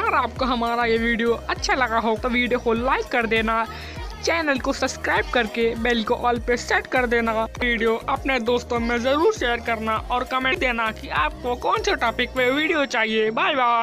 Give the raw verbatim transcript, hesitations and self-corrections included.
अगर आपको हमारा ये वीडियो अच्छा लगा हो तो वीडियो को लाइक कर देना, चैनल को सब्सक्राइब करके बेल को ऑल पे सेट कर देना, वीडियो अपने दोस्तों में ज़रूर शेयर करना और कमेंट देना कि आपको कौन से टॉपिक पे वीडियो चाहिए। Bye bye.